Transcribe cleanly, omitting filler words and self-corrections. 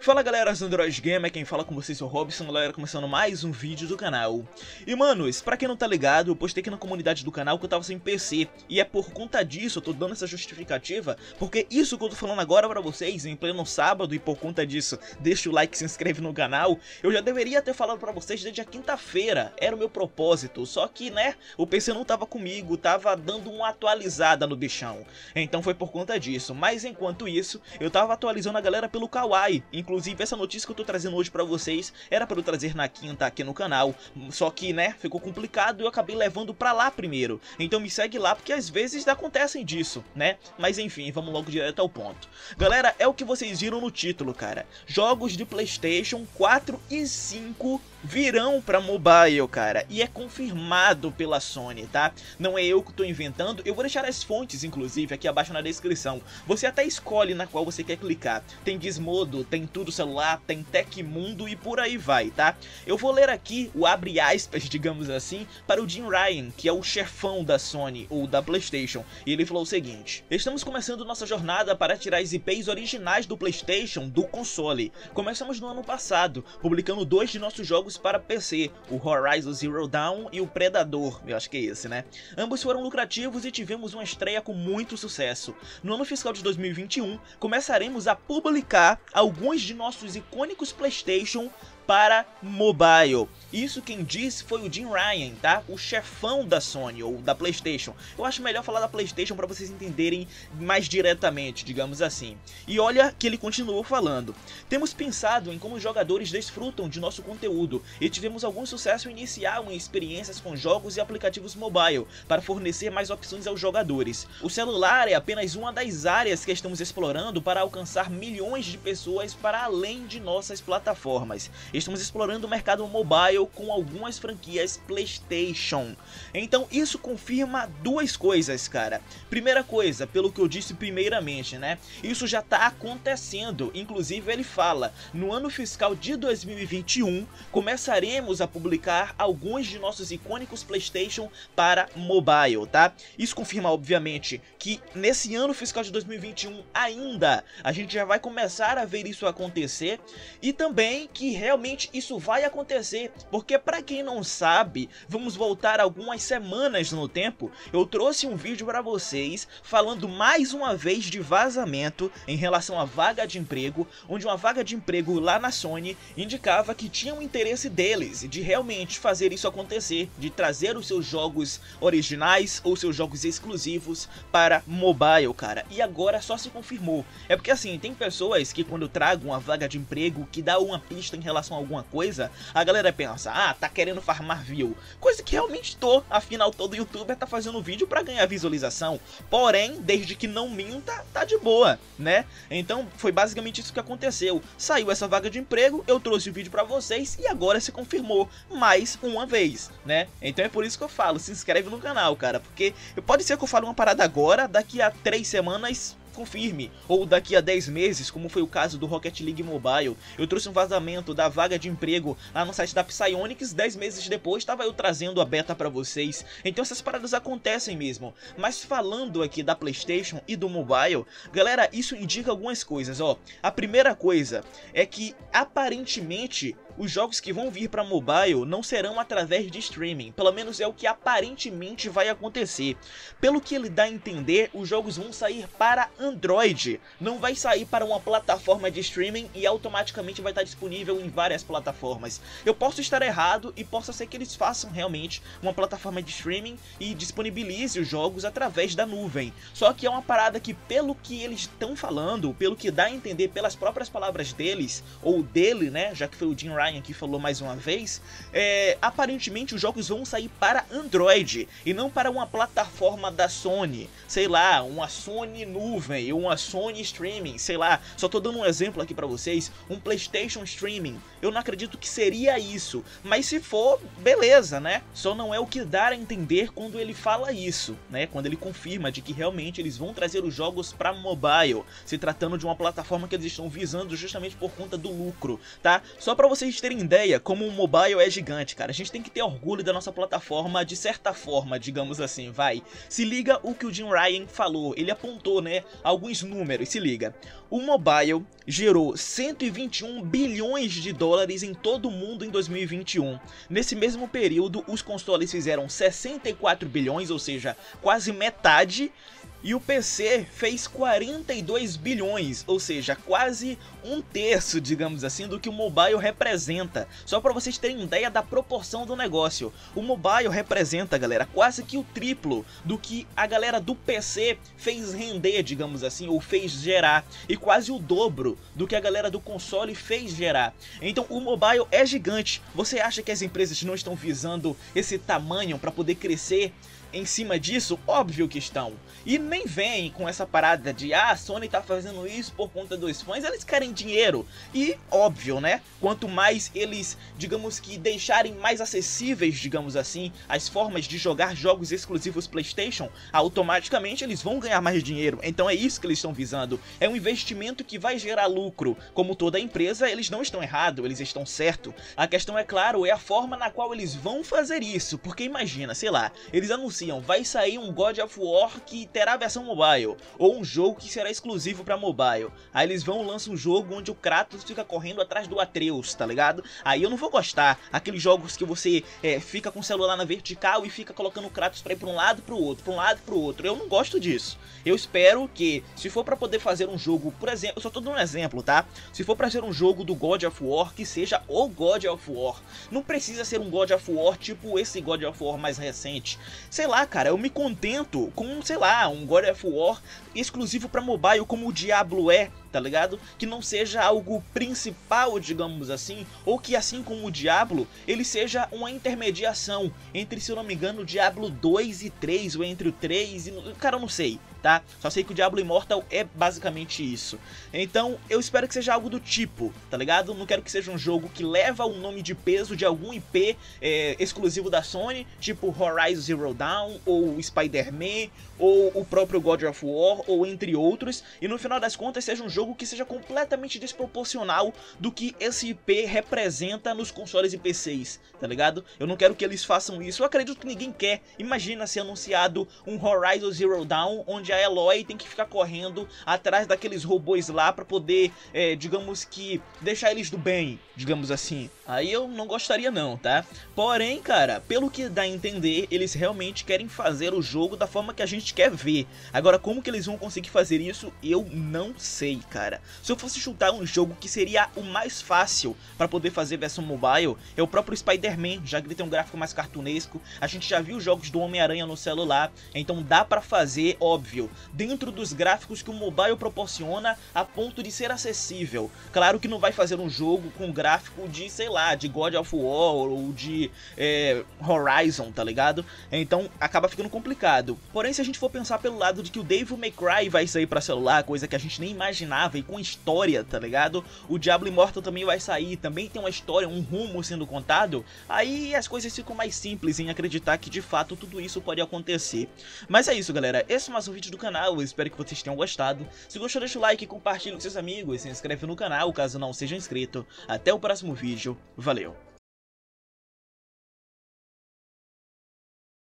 Fala galera, do Android Gamer, quem fala com vocês é o Robson, galera, começando mais um vídeo do canal. E manos, pra quem não tá ligado, eu postei aqui na comunidade do canal que eu tava sem PC. E é por conta disso, eu tô dando essa justificativa, porque isso que eu tô falando agora pra vocês, em pleno sábado, e por conta disso, deixa o like e se inscreve no canal. Eu já deveria ter falado pra vocês desde a quinta-feira, era o meu propósito, só que né, o PC não tava comigo, tava dando uma atualizada no bichão. Então foi por conta disso, mas enquanto isso, eu tava atualizando a galera pelo Kwai. Inclusive essa notícia que eu tô trazendo hoje pra vocês era pra eu trazer na quinta aqui no canal, só que né, ficou complicado e eu acabei levando pra lá primeiro. Então me segue lá porque às vezes acontecem disso, né? Mas enfim, vamos logo direto ao ponto. Galera, é o que vocês viram no título, cara. Jogos de PlayStation 4 e 5 virão pra mobile, cara. E é confirmado pela Sony, tá? Não é eu que tô inventando. Eu vou deixar as fontes, inclusive, aqui abaixo na descrição. Você até escolhe na qual você quer clicar. Tem Gizmodo, tem Tudo Celular, tem Tecmundo e por aí vai, tá? Eu vou ler aqui o abre aspas, digamos assim, para o Jim Ryan, que é o chefão da Sony ou da PlayStation. E ele falou o seguinte: estamos começando nossa jornada para tirar as IPs originais do PlayStation do console. Começamos no ano passado, publicando dois de nossos jogos para PC, o Horizon Zero Dawn e o Predador, eu acho que é esse, né? Ambos foram lucrativos e tivemos uma estreia com muito sucesso. No ano fiscal de 2021, começaremos a publicar alguns de nossos icônicos PlayStation para mobile. Isso quem disse foi o Jim Ryan, tá? O chefão da Sony, ou da PlayStation. Eu acho melhor falar da PlayStation para vocês entenderem mais diretamente, digamos assim. E olha que ele continuou falando: temos pensado em como os jogadores desfrutam de nosso conteúdo e tivemos algum sucesso inicial em experiências com jogos e aplicativos mobile para fornecer mais opções aos jogadores. O celular é apenas uma das áreas que estamos explorando para alcançar milhões de pessoas para além de nossas plataformas. Estamos explorando o mercado mobile com algumas franquias PlayStation. Então isso confirma duas coisas, cara. Primeira coisa, pelo que eu disse primeiramente, né? Isso já tá acontecendo. Inclusive ele fala: no ano fiscal de 2021, começaremos a publicar alguns de nossos icônicos PlayStation para mobile, tá? Isso confirma, obviamente, que nesse ano fiscal de 2021 ainda, a gente já vai começar a ver isso acontecer. E também que realmente isso vai acontecer, porque pra quem não sabe, vamos voltar algumas semanas no tempo. Eu trouxe um vídeo pra vocês falando mais uma vez de vazamento em relação à vaga de emprego, onde uma vaga de emprego lá na Sony indicava que tinha um interesse deles de realmente fazer isso acontecer, de trazer os seus jogos originais ou seus jogos exclusivos para mobile, cara. E agora só se confirmou. É porque assim, tem pessoas que quando tragam uma vaga de emprego que dá uma pista em relação alguma coisa, a galera pensa: ah, tá querendo farmar view, coisa que realmente tô, afinal todo youtuber tá fazendo vídeo pra ganhar visualização, porém, desde que não minta, tá de boa, né? Então foi basicamente isso que aconteceu. Saiu essa vaga de emprego, eu trouxe o vídeo pra vocês e agora se confirmou mais uma vez, né? Então é por isso que eu falo, se inscreve no canal, cara, porque pode ser que eu fale uma parada agora, daqui a 3 semanas confirme, ou daqui a 10 meses, como foi o caso do Rocket League Mobile. Eu trouxe um vazamento da vaga de emprego lá no site da Psyonix, 10 meses depois estava eu trazendo a beta pra vocês. Então essas paradas acontecem mesmo. Mas falando aqui da PlayStation e do mobile, galera, isso indica algumas coisas, ó. A primeira coisa é que aparentemente os jogos que vão vir pra mobile não serão através de streaming, pelo menos é o que aparentemente vai acontecer. Pelo que ele dá a entender, os jogos vão sair para Android, não vai sair para uma plataforma de streaming e automaticamente vai estar disponível em várias plataformas. Eu posso estar errado e possa ser que eles façam realmente uma plataforma de streaming e disponibilize os jogos através da nuvem. Só que é uma parada que, pelo que eles estão falando, pelo que dá a entender pelas próprias palavras deles, ou dele, né, já que foi o Jim Ryan que falou mais uma vez, aparentemente os jogos vão sair para Android e não para uma plataforma da Sony, sei lá, uma Sony Nuvem, uma Sony Streaming, sei lá, só tô dando um exemplo aqui pra vocês, um PlayStation Streaming. Eu não acredito que seria isso, mas se for, beleza, né? Só não é o que dar a entender quando ele fala isso, né? Quando ele confirma de que realmente eles vão trazer os jogos pra mobile, se tratando de uma plataforma que eles estão visando justamente por conta do lucro, tá? Só pra vocês vocês terem ideia como o mobile é gigante, cara. A gente tem que ter orgulho da nossa plataforma de certa forma, digamos assim, vai. Se liga o que o Jim Ryan falou, ele apontou, né, alguns números, se liga. O mobile gerou 121 bilhões de dólares em todo o mundo em 2021. Nesse mesmo período, os consoles fizeram 64 bilhões, ou seja, quase metade. E o PC fez 42 bilhões, ou seja, quase um terço, digamos assim, do que o mobile representa. Só para vocês terem ideia da proporção do negócio. O mobile representa, galera, quase que o triplo do que a galera do PC fez render, digamos assim, ou fez gerar. E quase o dobro do que a galera do console fez gerar. Então o mobile é gigante. Você acha que as empresas não estão visando esse tamanho para poder crescer em cima disso? Óbvio que estão. E nem vem com essa parada de ah, a Sony tá fazendo isso por conta dos fãs, eles querem dinheiro. E óbvio, né? Quanto mais eles, digamos que, deixarem mais acessíveis, digamos assim, as formas de jogar jogos exclusivos PlayStation, automaticamente eles vão ganhar mais dinheiro. Então é isso que eles estão visando. É um investimento que vai gerar lucro. Como toda empresa, eles não estão errados, eles estão certos. A questão, é claro, é a forma na qual eles vão fazer isso. Porque imagina, sei lá, eles anunciam: vai sair um God of War que terá a versão mobile, ou um jogo que será exclusivo pra mobile. Aí eles vão lançar um jogo onde o Kratos fica correndo atrás do Atreus, tá ligado? Aí eu não vou gostar. Aqueles jogos que você fica com o celular na vertical e fica colocando o Kratos pra ir pra um lado, pro outro, pra um lado, pro outro. Eu não gosto disso. Eu espero que, se for pra poder fazer um jogo, por exemplo, eu só tô dando um exemplo, tá? Se for pra ser um jogo do God of War, que seja o God of War. Não precisa ser um God of War tipo esse God of War mais recente. Sei lá, cara, eu me contento com, sei lá, um God of War exclusivo pra mobile como o Diablo é, tá ligado? Que não seja algo principal, digamos assim, ou que, assim como o Diablo, ele seja uma intermediação entre, se eu não me engano, o Diablo 2 e 3, ou entre o 3 e... Cara, eu não sei, tá? Só sei que o Diablo Immortal é basicamente isso. Então, eu espero que seja algo do tipo, tá ligado? Não quero que seja um jogo que leva o nome de peso de algum IP exclusivo da Sony, tipo Horizon Zero Dawn, ou Spider-Man, ou o próprio God of War, ou entre outros, e no final das contas seja um jogo que seja completamente desproporcional do que esse IP representa nos consoles e PCs, tá ligado? Eu não quero que eles façam isso, eu acredito que ninguém quer. Imagina ser anunciado um Horizon Zero Dawn, onde a Eloy tem que ficar correndo atrás daqueles robôs lá pra poder, digamos que, deixar eles do bem, digamos assim. Aí eu não gostaria não, tá? Porém, cara, pelo que dá a entender, eles realmente querem fazer o jogo da forma que a gente quer ver. Agora, como que eles vão conseguir fazer isso, eu não sei, cara. Se eu fosse chutar um jogo que seria o mais fácil pra poder fazer versão mobile, é o próprio Spider-Man, já que ele tem um gráfico mais cartunesco. A gente já viu jogos do Homem-Aranha no celular, então dá pra fazer, óbvio, dentro dos gráficos que o mobile proporciona a ponto de ser acessível. Claro que não vai fazer um jogo com gráfico de, sei lá, de God of War ou de Horizon, tá ligado? Então acaba ficando complicado. Porém, se a gente for pensar pelo lado de que o Devil May Cry vai sair pra celular, coisa que a gente nem imaginava, e com história, tá ligado? O Diablo Immortal também vai sair, também tem uma história, um rumo sendo contado. Aí as coisas ficam mais simples em acreditar que de fato tudo isso pode acontecer. Mas é isso, galera, esse é mais um vídeo do canal, eu espero que vocês tenham gostado. Se gostou, deixa o like, compartilha com seus amigos, se inscreve no canal caso não seja inscrito. Até o próximo vídeo, valeu!